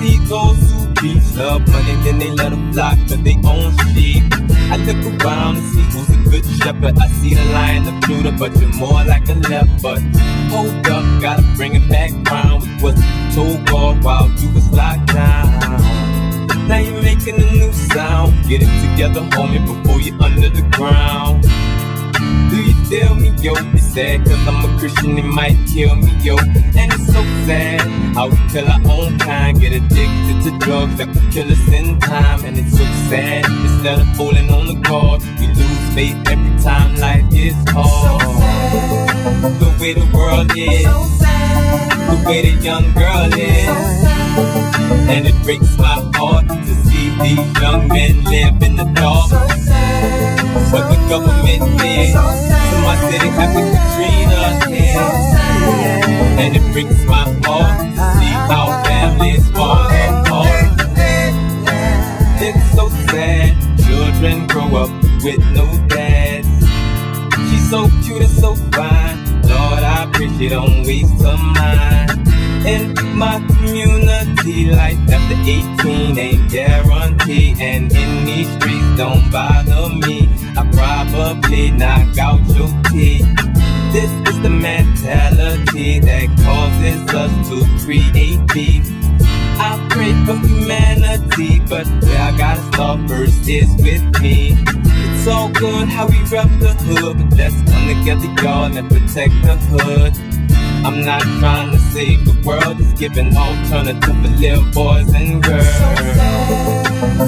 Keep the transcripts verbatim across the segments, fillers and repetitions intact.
see those who be love money, then they let them flock to their own sheep. I look around and see who's a good shepherd. I see the lion, the Judah, but you're more like a leopard. Hold up, gotta bring it back round. We was told God while you was locked down. Now you're making a new sound. Get it together, homie, before you're under the ground. Do you feel me, yo? It's sad, cause I'm a Christian, it might kill me, yo. And it's so sad how we kill our own kind. Get addicted to drugs that could kill us in time. And it's so sad, instead of falling on the guard, we lose faith every time life is hard. So sad, the way the world is. So sad, the way the young girl is. So sad, and it breaks my heart to see these young men live in the dark. So sad, what the government did to my city after Katrina, yeah. And it breaks my heart to see how families fall apart. It's so sad, children grow up with no dads. She's so cute and so fine, Lord, I pray she don't waste her mind. In my community, life after eighteen ain't guaranteed. And in these streets, don't bother me, I probably knock out your teeth. This is the mentality that causes us to create peace. I pray for humanity, but where I gotta start first is with me. It's all good how we rep the hood, but let's come together, y'all, and protect the hood. I'm not trying to save the world, it's giving alternative for little boys and girls.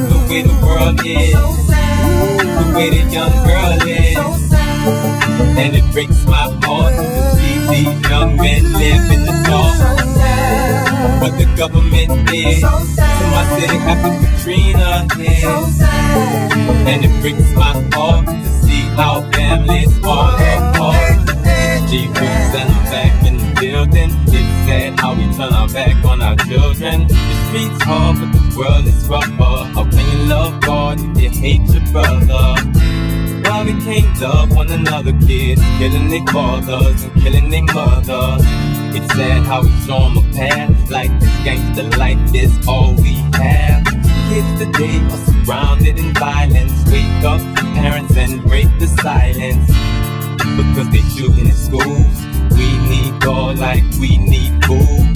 The way the world is, the way the young girl is, and it breaks my heart to see these young men live in the dark. What the government did to my city after Katrina, yeah. And it breaks my heart to see how families fall apart. She moves and I'm back in the building. It's sad how we turn our back on our children. The streets hard, but the world is rougher. How can you love God if you hate your brother? Why we can't love one another, kids? Killing their fathers and killing their mothers. It's sad how we show them a path. Like this gangster life is all we have. Kids today are surrounded in violence. Wake up, parents, and break the silence. Because they shooting in schools, we need God like we need food.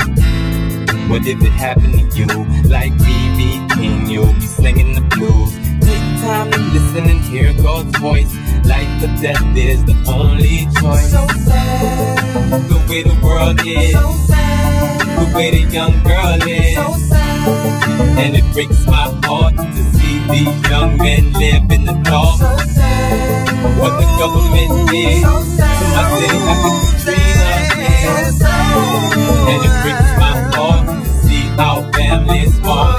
What if it happened to you? Like B B King, you'll be singing the blues. Take time to listen and hear God's voice. Life or death is the only choice. So sad, the way the world is. So sad, the way the young girl is. So sad, and it breaks my heart to see these young men live in the dark. So sad, what the government did to my city after Katrina, yeah. And it breaks my heart to see how families fall.